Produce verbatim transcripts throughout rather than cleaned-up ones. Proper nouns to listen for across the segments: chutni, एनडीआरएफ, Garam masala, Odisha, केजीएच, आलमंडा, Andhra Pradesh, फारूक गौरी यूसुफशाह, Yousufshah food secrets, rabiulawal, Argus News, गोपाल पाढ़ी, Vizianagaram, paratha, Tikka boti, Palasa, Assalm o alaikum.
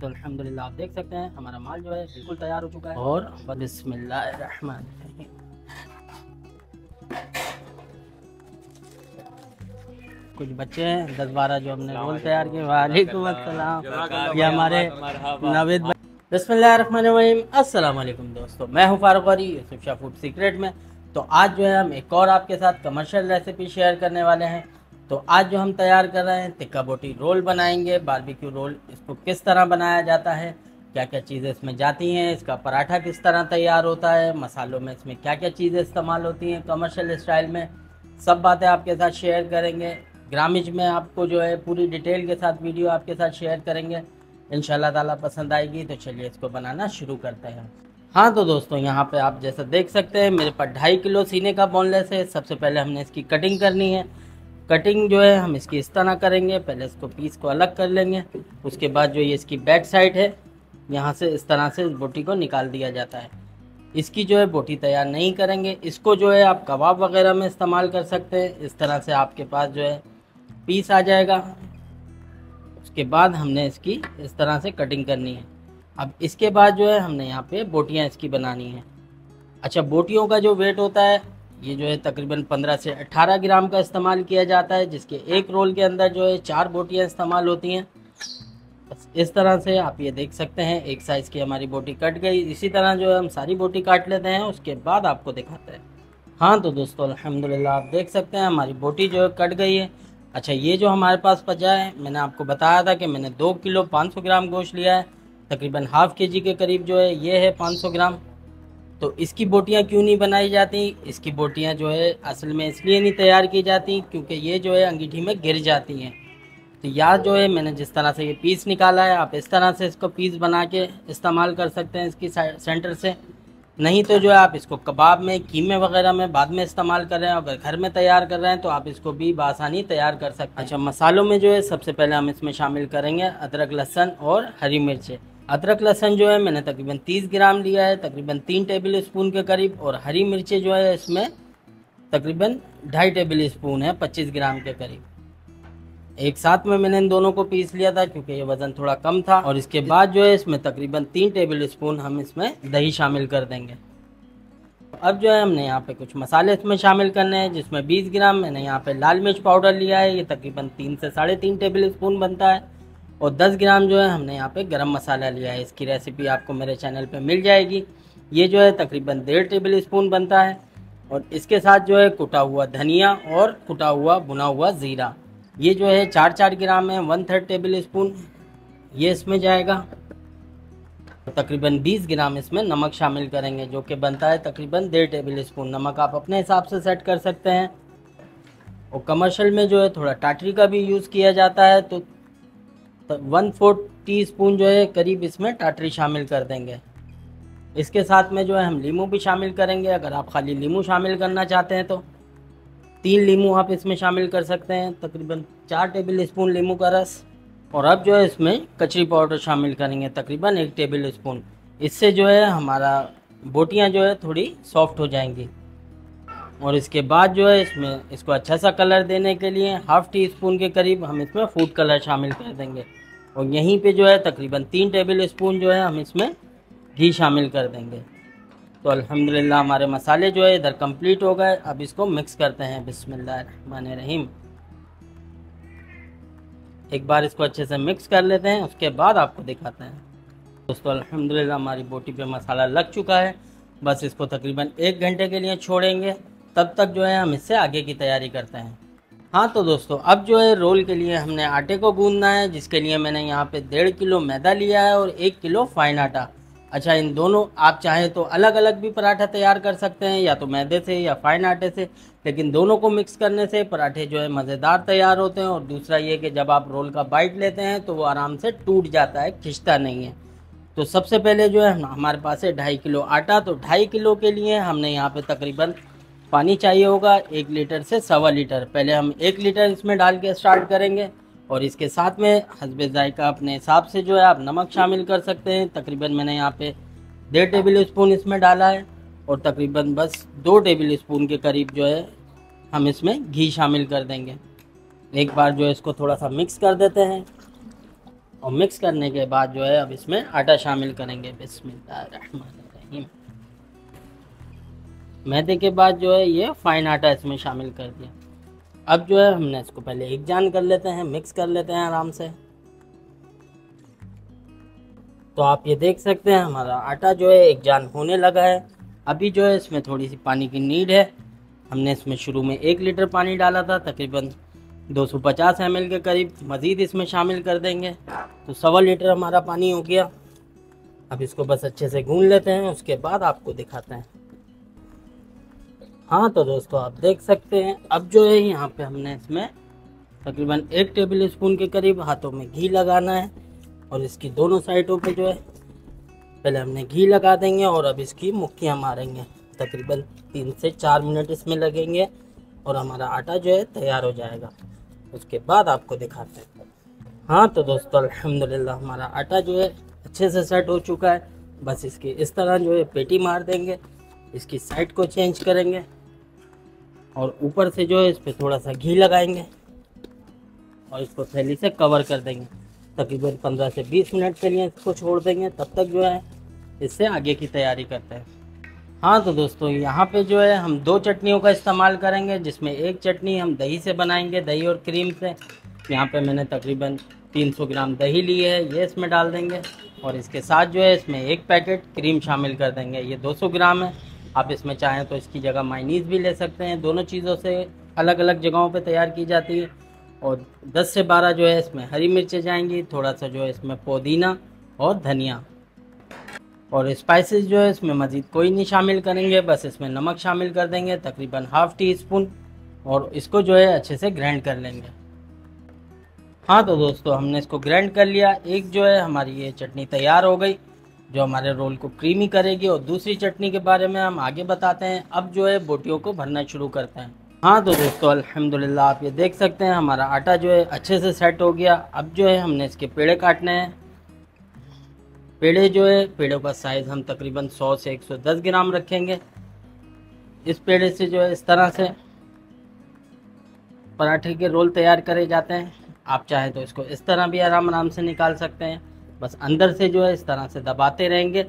तो अल्हम्दुलिल्लाह आप देख सकते हैं हमारा माल जो है बिल्कुल तैयार हो चुका है। और बिस्मिल्लाह, कुछ बच्चे हैं दस बारह जो हमने रोल तैयार किए। वालेकुम अस्सलाम, ये हमारे नवेद। बिस्मिल्लाहिर्रहमानिर्रहीम, अस्सलाम वालेकुम दोस्तों, मैं हूँ फारूक गौरी यूसुफशाह फूड सीक्रेट में। तो आज जो है हम एक और आपके साथ कमर्शियल रेसिपी शेयर करने वाले हैं। तो आज जो हम तैयार कर रहे हैं टिक्का बोटी रोल बनाएंगे, बारबेक्यू रोल। इसको किस तरह बनाया जाता है, क्या क्या चीज़ें इसमें जाती हैं, इसका पराठा किस तरह तैयार होता है, मसालों में इसमें क्या क्या चीज़ें इस्तेमाल होती हैं कमर्शियल स्टाइल में, सब बातें आपके साथ शेयर करेंगे। ग्रामेज में आपको जो है पूरी डिटेल के साथ वीडियो आपके साथ शेयर करेंगे, इंशाल्लाह ताला पसंद आएगी। तो चलिए इसको बनाना शुरू करते हैं। हाँ तो दोस्तों, यहाँ पर आप जैसा देख सकते हैं मेरे पास ढाई किलो सीने का बोनलेस है। सबसे पहले हमने इसकी कटिंग करनी है। कटिंग जो है हम इसकी इस तरह करेंगे, पहले इसको पीस को अलग कर लेंगे। उसके बाद जो ये इसकी बैक साइड है, यहाँ से इस तरह से इस बोटी को निकाल दिया जाता है। इसकी जो है बोटी तैयार नहीं करेंगे, इसको जो है आप कबाब वगैरह में इस्तेमाल कर सकते हैं। इस तरह से आपके पास जो है पीस आ जाएगा। उसके बाद हमने इसकी इस तरह से कटिंग करनी है। अब इसके बाद जो है हमने यहाँ पर बोटियाँ इसकी बनानी है। अच्छा, बोटियों का जो वेट होता है ये जो है तकरीबन पंद्रह से अठारह ग्राम का इस्तेमाल किया जाता है, जिसके एक रोल के अंदर जो है चार बोटियाँ इस्तेमाल होती हैं। बस इस तरह से आप ये देख सकते हैं एक साइज़ की हमारी बोटी कट गई। इसी तरह जो है हम सारी बोटी काट लेते हैं, उसके बाद आपको दिखाते हैं। हाँ तो दोस्तों अल्हम्दुलिल्लाह आप देख सकते हैं हमारी बोटी जो है कट गई है। अच्छा, ये जो हमारे पास बचा है, मैंने आपको बताया था कि मैंने दो किलो पाँच सौ ग्राम गोश्त लिया है, तकरीबन हाफ़ के जी के करीब जो है ये है पाँच सौ ग्राम। तो इसकी बोटियां क्यों नहीं बनाई जाती, इसकी बोटियां जो है असल में इसलिए नहीं तैयार की जाती क्योंकि ये जो है अंगीठी में गिर जाती हैं। तो यार जो है मैंने जिस तरह से ये पीस निकाला है, आप इस तरह से इसको पीस बना के इस्तेमाल कर सकते हैं इसकी सेंटर से। नहीं तो जो है आप इसको कबाब में, कीमे वगैरह में बाद में इस्तेमाल कर रहे हैं, अगर घर में तैयार कर रहे हैं तो आप इसको भी बआसानी तैयार कर सकते हैं। अच्छा, मसालों में जो है सबसे पहले हम इसमें शामिल करेंगे अदरक, लहसुन और हरी मिर्चें। अदरक लहसुन जो है मैंने तकरीबन तीस ग्राम लिया है, तकरीबन तीन टेबल स्पून के करीब। और हरी मिर्चें जो है इसमें तकरीबन ढाई टेबल स्पून है, पच्चीस ग्राम के करीब। एक साथ में मैंने इन दोनों को पीस लिया था क्योंकि ये वज़न थोड़ा कम था। और इसके बाद जो है इसमें तकरीबन तीन टेबल स्पून हम इसमें दही शामिल कर देंगे। अब जो है हमने यहाँ पे कुछ मसाले इसमें शामिल करने हैं, जिसमें बीस ग्राम मैंने यहाँ पे लाल मिर्च पाउडर लिया है, ये तकरीबन तीन से साढ़े तीन टेबल स्पून बनता है। और दस ग्राम जो है हमने यहाँ पे गरम मसाला लिया है, इसकी रेसिपी आपको मेरे चैनल पे मिल जाएगी। ये जो है तकरीबन डेढ़ टेबल स्पून बनता है। और इसके साथ जो है कुटा हुआ धनिया और कुटा हुआ भुना हुआ ज़ीरा, ये जो है चार चार ग्राम है, वन थर्ड टेबल स्पून ये इसमें जाएगा। तकरीबन बीस ग्राम इसमें नमक शामिल करेंगे, जो कि बनता है तकरीबन डेढ़ टेबल स्पून। नमक आप अपने हिसाब से सेट कर सकते हैं। और कमर्शियल में जो है थोड़ा टाटरी का भी यूज़ किया जाता है, तो तो वन फोर्थ टी स्पून जो है करीब इसमें टाटरी शामिल कर देंगे। इसके साथ में जो है हम नींबू भी शामिल करेंगे। अगर आप खाली नींबू शामिल करना चाहते हैं तो तीन नींबू आप इसमें शामिल कर सकते हैं, तकरीबन चार टेबल स्पून नींबू का रस। और अब जो है इसमें कचरी पाउडर शामिल करेंगे, तकरीबन एक टेबल स्पून। इससे जो है हमारा बोटियाँ जो है थोड़ी सॉफ्ट हो जाएंगी। और इसके बाद जो है इसमें इसको अच्छा सा कलर देने के लिए हाफ़ टी स्पून के करीब हम इसमें फूड कलर शामिल कर देंगे। और यहीं पे जो है तकरीबन तीन टेबल स्पून जो है हम इसमें घी शामिल कर देंगे। तो अल्हम्दुलिल्लाह हमारे मसाले जो है इधर कंप्लीट हो गए। अब इसको मिक्स करते हैं। बिस्मिल्लाहिर्रहमानिर्रहीम, एक बार इसको अच्छे से मिक्स कर लेते हैं, उसके बाद आपको दिखाते हैं। दोस्तों अल्हम्दुलिल्लाह हमारी बोटी पे मसाला लग चुका है। बस इसको तकरीबन एक घंटे के लिए छोड़ेंगे, तब तक जो है हम इससे आगे की तैयारी करते हैं। हाँ तो दोस्तों, अब जो है रोल के लिए हमने आटे को गूंदना है, जिसके लिए मैंने यहाँ पे डेढ़ किलो मैदा लिया है और एक किलो फाइन आटा। अच्छा, इन दोनों आप चाहें तो अलग अलग भी पराठा तैयार कर सकते हैं, या तो मैदे से या फाइन आटे से, लेकिन दोनों को मिक्स करने से पराठे जो है मज़ेदार तैयार होते हैं। और दूसरा ये कि जब आप रोल का बाइट लेते हैं तो वो आराम से टूट जाता है, खिंचता नहीं है। तो सबसे पहले जो है हमारे पास है ढाई किलो आटा। तो ढाई किलो के लिए हमने यहाँ पर तकरीबन पानी चाहिए होगा एक लीटर से सवा लीटर। पहले हम एक लीटर इसमें डाल के स्टार्ट करेंगे। और इसके साथ में हस्बे जायका अपने हिसाब से जो है आप नमक शामिल कर सकते हैं। तकरीबन मैंने यहाँ पे डेढ़ टेबल स्पून इसमें डाला है। और तकरीबन बस दो टेबल स्पून के करीब जो है हम इसमें घी शामिल कर देंगे। एक बार जो है इसको थोड़ा सा मिक्स कर देते हैं। और मिक्स करने के बाद जो है अब इसमें आटा शामिल करेंगे। बिस्मिल्लाहिर्रहमानिर्रहीम। मैदे के बाद जो है ये फ़ाइन आटा इसमें शामिल कर दिया। अब जो है हमने इसको पहले एक जान कर लेते हैं, मिक्स कर लेते हैं आराम से। तो आप ये देख सकते हैं हमारा आटा जो है एक जान होने लगा है। अभी जो है इसमें थोड़ी सी पानी की नीड है। हमने इसमें शुरू में एक लीटर पानी डाला था, तकरीबन दो सौ पचास एम एल के करीब मज़ीद इसमें शामिल कर देंगे तो सवा लीटर हमारा पानी हो गया। अब इसको बस अच्छे से गूंद लेते हैं, उसके बाद आपको दिखाते हैं। हाँ तो दोस्तों आप देख सकते हैं अब जो है यहाँ पे हमने इसमें तकरीबन एक टेबल स्पून के करीब हाथों में घी लगाना है और इसकी दोनों साइडों पे जो है पहले हमने घी लगा देंगे और अब इसकी मुक्कियाँ मारेंगे। तकरीबन तीन से चार मिनट इसमें लगेंगे और हमारा आटा जो है तैयार हो जाएगा, उसके बाद आपको दिखाते हैं। हाँ तो दोस्तों अल्हम्दुलिल्लाह हमारा आटा जो है अच्छे से सेट हो चुका है। बस इसकी इस तरह जो है पेटी मार देंगे, इसकी साइड को चेंज करेंगे और ऊपर से जो है इस पर थोड़ा सा घी लगाएंगे और इसको थैली से कवर कर देंगे। तकरीबन पंद्रह से बीस मिनट के लिए इसको छोड़ देंगे, तब तक जो है इससे आगे की तैयारी करते हैं। हाँ तो दोस्तों यहाँ पे जो है हम दो चटनियों का इस्तेमाल करेंगे, जिसमें एक चटनी हम दही से बनाएंगे, दही और क्रीम से। यहाँ पे मैंने तकरीबन तीन सौ ग्राम दही ली है, ये इसमें डाल देंगे और इसके साथ जो है इसमें एक पैकेट क्रीम शामिल कर देंगे, ये दो सौ ग्राम है। आप इसमें चाहें तो इसकी जगह मायनीज़ भी ले सकते हैं। दोनों चीज़ों से अलग अलग जगहों पर तैयार की जाती है। और दस से बारह जो है इसमें हरी मिर्चें जाएंगी, थोड़ा सा जो है इसमें पुदीना और धनिया। और स्पाइसेस जो है इसमें मज़ीद कोई नहीं शामिल करेंगे, बस इसमें नमक शामिल कर देंगे तकरीबन हाफ़ टी स्पून और इसको जो है अच्छे से ग्राइंड कर लेंगे। हाँ तो दोस्तों हमने इसको ग्राइंड कर लिया। एक जो है हमारी ये चटनी तैयार हो गई जो हमारे रोल को क्रीमी करेगी और दूसरी चटनी के बारे में हम आगे बताते हैं। अब जो है बोटियों को भरना शुरू करते हैं। हाँ तो दोस्तों अल्हम्दुलिल्लाह आप ये देख सकते हैं हमारा आटा जो है अच्छे से सेट हो गया। अब जो है हमने इसके पेड़े काटने हैं। पेड़े जो है पेड़ों का साइज़ हम तकरीबन सौ से एक सौ दस ग्राम रखेंगे। इस पेड़े से जो है इस तरह से पराठे के रोल तैयार करे जाते हैं। आप चाहे तो इसको इस तरह भी आराम आराम से निकाल सकते हैं। बस अंदर से जो है इस तरह से दबाते रहेंगे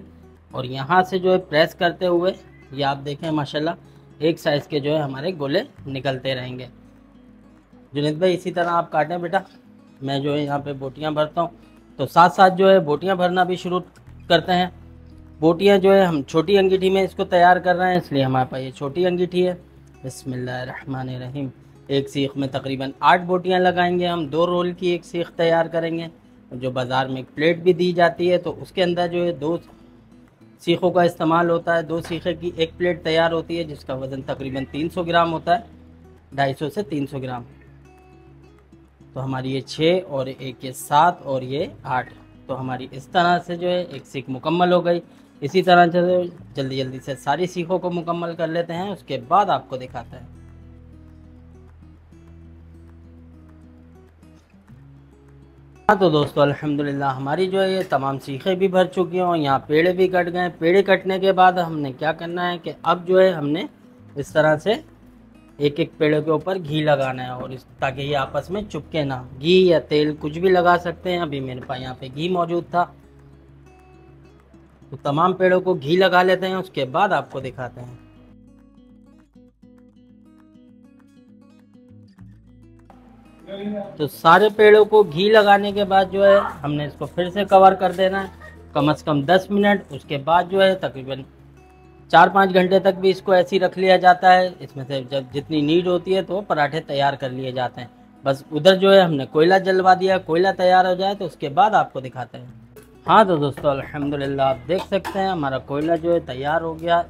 और यहाँ से जो है प्रेस करते हुए ये आप देखें माशाल्लाह एक साइज़ के जो है हमारे गोले निकलते रहेंगे। जुनेद भाई इसी तरह आप काटें बेटा, मैं जो है यहाँ पर बोटियाँ भरता हूँ। तो साथ साथ जो है बोटियां भरना भी शुरू करते हैं। बोटियां जो है हम छोटी अंगीठी में इसको तैयार कर रहे हैं, इसलिए हमारे पास ये छोटी अंगीठी है। बिस्मिल्लाहिर्रहमानिर्रहीम। एक सीख में तकरीबन आठ बोटियां लगाएंगे हम, दो रोल की एक सीख तैयार करेंगे। जो बाज़ार में एक प्लेट भी दी जाती है तो उसके अंदर जो है दो सीखों का इस्तेमाल होता है। दो सीखे की एक प्लेट तैयार होती है जिसका वज़न तकरीबन तीन सौ ग्राम होता है, ढाई सौ से तीन सौ ग्राम। तो हमारी ये छः और एक ये सात और ये आठ। तो हमारी इस तरह से जो है एक सीख मुकम्मल हो गई। इसी तरह से जल्दी जल्दी से सारी सीखों को मुकम्मल कर लेते हैं, उसके बाद आपको दिखाते हैं। हाँ तो दोस्तों अल्हम्दुलिल्लाह हमारी जो है ये तमाम सीखें भी भर चुकी हैं और यहाँ पेड़े भी कट गए। पेड़े कटने के बाद हमने क्या करना है कि अब जो है हमने इस तरह से एक एक पेड़ों के ऊपर घी लगाना है और इस ताकि ये आपस में चिपके ना। घी या तेल कुछ भी लगा सकते हैं। अभी मेरे पास यहाँ पे घी मौजूद था तो तमाम पेड़ों को घी लगा लेते हैं, उसके बाद आपको दिखाते हैं। तो सारे पेड़ों को घी लगाने के बाद जो है हमने इसको फिर से कवर कर देना है कम से कम दस मिनट। उसके बाद जो है तकरीबन चार पाँच घंटे तक भी इसको ऐसे ही रख लिया जाता है। इसमें से जब जितनी नीड होती है तो पराठे तैयार कर लिए जाते हैं। बस उधर जो है हमने कोयला जलवा दिया, कोयला तैयार हो जाए तो उसके बाद आपको दिखाते हैं। हाँ तो दोस्तों अल्हम्दुलिल्लाह आप देख सकते हैं हमारा कोयला जो है तैयार हो गया।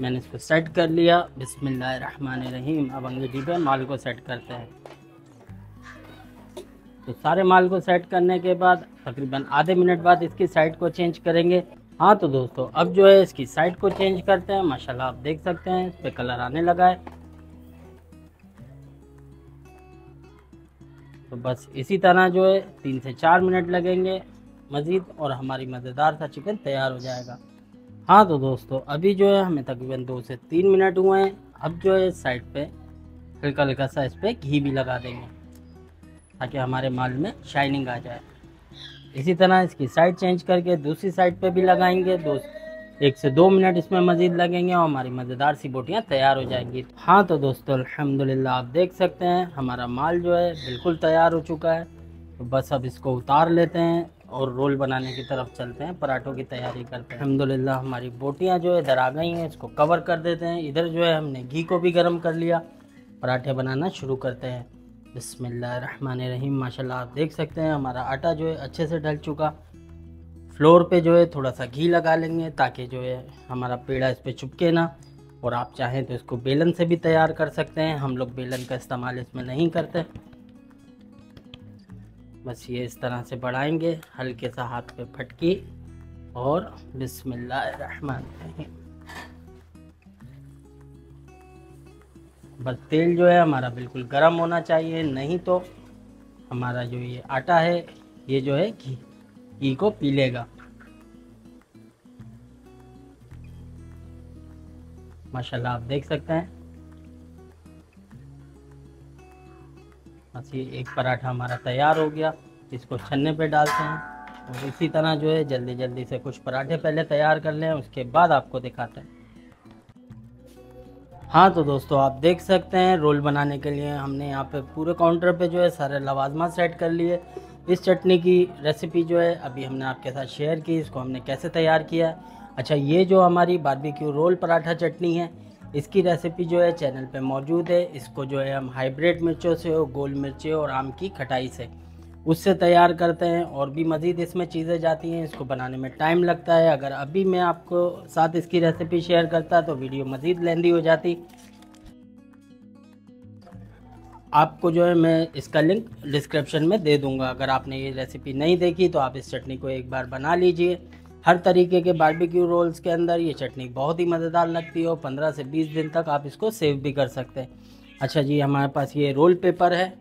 मैंने इसको सेट कर लिया। बिस्मिल्लाहिर्रहमानिर्रहीम। अब अंगीठी पे माल को सेट करते हैं। तो सारे माल को सेट करने के बाद तकरीबन आधे मिनट बाद इसकी साइड को चेंज करेंगे। हाँ तो दोस्तों अब जो है इसकी साइड को चेंज करते हैं। माशाल्लाह आप देख सकते हैं इस पर कलर आने लगा है। तो बस इसी तरह जो है तीन से चार मिनट लगेंगे मज़ीद और हमारी मज़ेदार सा चिकन तैयार हो जाएगा। हाँ तो दोस्तों अभी जो है हमें तकरीबन दो से तीन मिनट हुए हैं। अब जो है साइड पे हल्का हल्का सा इस पर घी भी लगा देंगे ताकि हमारे माल में शाइनिंग आ जाए। इसी तरह इसकी साइड चेंज करके दूसरी साइड पे भी लगाएंगे। दो एक से दो मिनट इसमें मज़ीद लगेंगे और हमारी मज़ेदार सी बोटियाँ तैयार हो जाएंगी। हाँ तो दोस्तों अल्हम्दुलिल्लाह आप देख सकते हैं हमारा माल जो है बिल्कुल तैयार हो चुका है। तो बस अब इसको उतार लेते हैं और रोल बनाने की तरफ चलते हैं, पराठों की तैयारी करते हैं। अल्हम्दुलिल्लाह हमारी बोटियाँ जो है इधर आ गई हैं, इसको कवर कर देते हैं। इधर जो है हमने घी को भी गर्म कर लिया, पराठे बनाना शुरू करते हैं। बिस्मिल्लाहिर्रहमानिर्रहीम। माशाल्लाह आप देख सकते हैं हमारा आटा जो है अच्छे से ढल चुका। फ्लोर पे जो है थोड़ा सा घी लगा लेंगे ताकि जो है हमारा पेड़ा इस पे चिपके ना। और आप चाहें तो इसको बेलन से भी तैयार कर सकते हैं, हम लोग बेलन का इस्तेमाल इसमें नहीं करते। बस ये इस तरह से बढ़ाएंगे, हल्के सा हाथ पे फटकी और बिस्मिल्लाहिर्रहमानिर्रहीम। बस तेल जो है हमारा बिल्कुल गर्म होना चाहिए, नहीं तो हमारा जो ये आटा है ये जो है घी घी को पी लेगा। माशाल्लाह आप देख सकते हैं बस ये एक पराठा हमारा तैयार हो गया। इसको छन्ने पे डालते हैं और इसी तरह जो है जल्दी जल्दी से कुछ पराठे पहले तैयार कर लें, उसके बाद आपको दिखाते हैं। हाँ तो दोस्तों आप देख सकते हैं रोल बनाने के लिए हमने यहाँ पे पूरे काउंटर पे जो है सारे लवाजमा सेट कर लिए। इस चटनी की रेसिपी जो है अभी हमने आपके साथ शेयर की, इसको हमने कैसे तैयार किया। अच्छा ये जो हमारी बारबेक्यू रोल पराठा चटनी है इसकी रेसिपी जो है चैनल पे मौजूद है। इसको जो है हम हाइब्रिड मिर्चों से और गोल मिर्चें और आम की खटाई से उससे तैयार करते हैं और भी मज़ीद इसमें चीज़ें जाती हैं, इसको बनाने में टाइम लगता है। अगर अभी मैं आपको साथ इसकी रेसिपी शेयर करता तो वीडियो मज़ीद लेंदी हो जाती। आपको जो है मैं इसका लिंक डिस्क्रिप्शन में दे दूंगा। अगर आपने ये रेसिपी नहीं देखी तो आप इस चटनी को एक बार बना लीजिए। हर तरीके के बारबेक्यू रोल्स के अंदर ये चटनी बहुत ही मज़ेदार लगती है और पंद्रह से बीस दिन तक आप इसको सेव भी कर सकते हैं। अच्छा जी हमारे पास ये रोल पेपर है,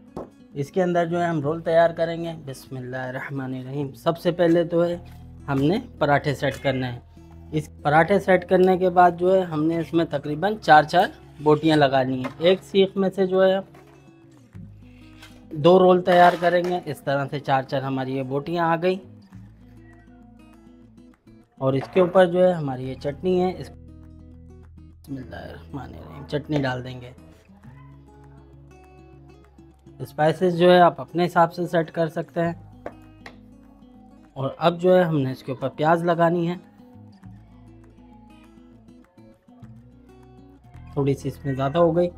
इसके अंदर जो है हम रोल तैयार करेंगे। बिस्मिल्लाहिर्रहमानिर्रहीम। सबसे पहले तो है हमने पराठे सेट करने हैं। इस पराठे सेट करने के बाद जो है हमने इसमें तकरीबन चार चार बोटियां लगानी हैं। एक सीख में से जो है दो रोल तैयार करेंगे। इस तरह से चार चार हमारी ये बोटियां आ गई और इसके ऊपर जो है हमारी ये चटनी है, इस बिस्मिल्लाहिर्रहमानिर्रहीम चटनी डाल देंगे। स्पाइसेस जो है आप अपने हिसाब से सेट कर सकते हैं। और अब जो है हमने इसके ऊपर प्याज लगानी है, थोड़ी सी इसमें ज़्यादा हो गई।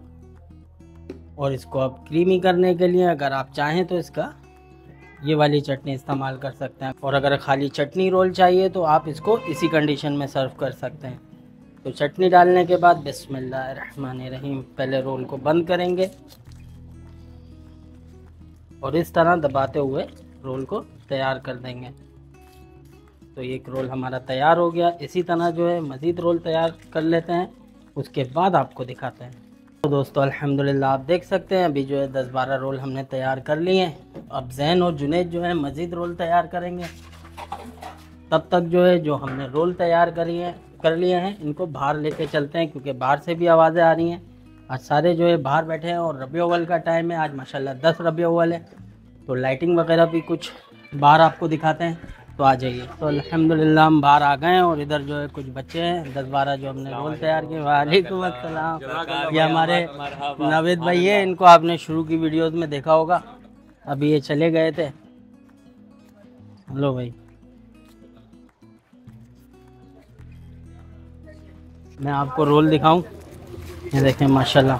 और इसको अब क्रीमी करने के लिए अगर आप चाहें तो इसका ये वाली चटनी इस्तेमाल कर सकते हैं, और अगर खाली चटनी रोल चाहिए तो आप इसको इसी कंडीशन में सर्व कर सकते हैं। तो चटनी डालने के बाद बिस्मिल्लाहिर्रहमानिर्रहीम पहले रोल को बंद करेंगे और इस तरह दबाते हुए रोल को तैयार कर देंगे। तो एक रोल हमारा तैयार हो गया। इसी तरह जो है मज़ीद रोल तैयार कर लेते हैं, उसके बाद आपको दिखाते हैं। तो दोस्तों अल्हम्दुलिल्लाह आप देख सकते हैं अभी जो है दस बारह रोल हमने तैयार कर लिए। अब ज़ैन और जुनेद जो है मज़ीद रोल तैयार करेंगे। तब तक जो है जो हमने रोल तैयार करिए कर लिए हैं इनको बाहर लेके चलते हैं, क्योंकि बाहर से भी आवाज़ें आ रही हैं। आज सारे जो है बाहर बैठे हैं और रबी अव्वल का टाइम है। आज माशाल्लाह दस रबी अव्वल है, तो लाइटिंग वगैरह भी कुछ बाहर आपको दिखाते हैं, तो आ जाइए। तो अल्हम्दुलिल्लाह हम बाहर आ गए हैं और इधर जो है कुछ बच्चे हैं दस बारह जो हमने रोल तैयार किए। वालेकुम अस्सलाम। ये हमारे नावेद भाई है, इनको आपने शुरू की वीडियोस में देखा होगा, अभी ये चले गए थे। हेलो भाई, मैं आपको रोल दिखाऊँ, ये देखें माशाल्लाह।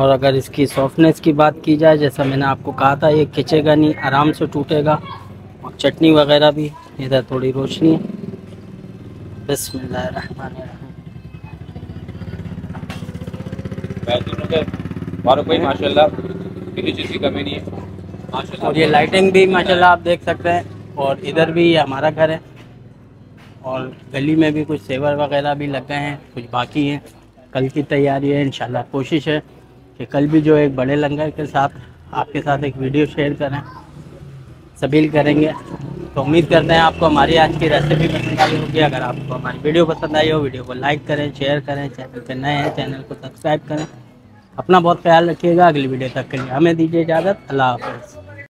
और अगर इसकी सॉफ्टनेस की बात की जाए, जैसा मैंने आपको कहा था ये खिंचेगा नहीं, आराम से टूटेगा। और चटनी वगैरह भी इधर थोड़ी रोशनी है। बिस्मिल्लाहिर्रहमानिर्रहीम। माशाल्लाह किसी चीज़ की कमी नहीं है माशाल्लाह। और ये लाइटिंग भी माशाल्लाह आप देख सकते हैं। और इधर भी ये हमारा घर है और गली में भी कुछ सेवर वगैरह भी लग गए हैं, कुछ बाकी हैं। कल की तैयारी है, इंशाल्लाह कोशिश है कि कल भी जो एक बड़े लंगर के साथ आपके साथ एक वीडियो शेयर करें, सबील करेंगे। तो उम्मीद करते हैं आपको हमारी आज की रेसिपी पसंद आई होगी। अगर आपको हमारी वीडियो पसंद आई हो, वीडियो को लाइक करें, शेयर करें। चैनल पर नए हैं चैनल को सब्सक्राइब करें। अपना बहुत ख्याल रखिएगा। अगली वीडियो तक के लिए हमें दीजिए इजाज़त। अल्लाह हाफ़िज़।